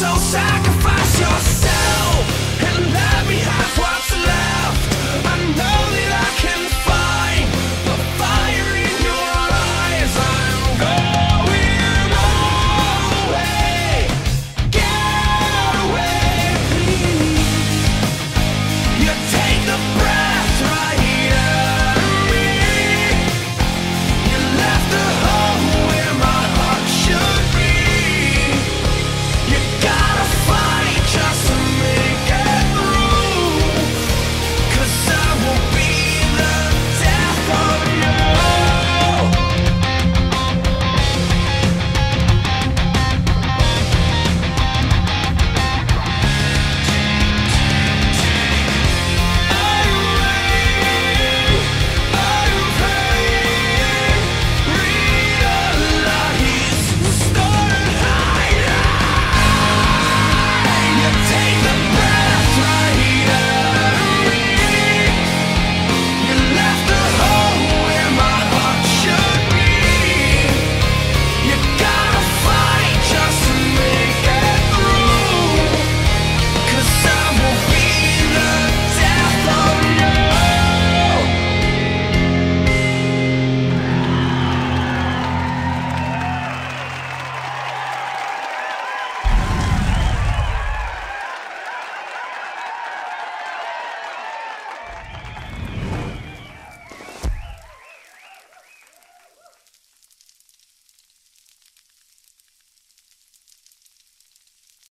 so sacrifice yourself and let me have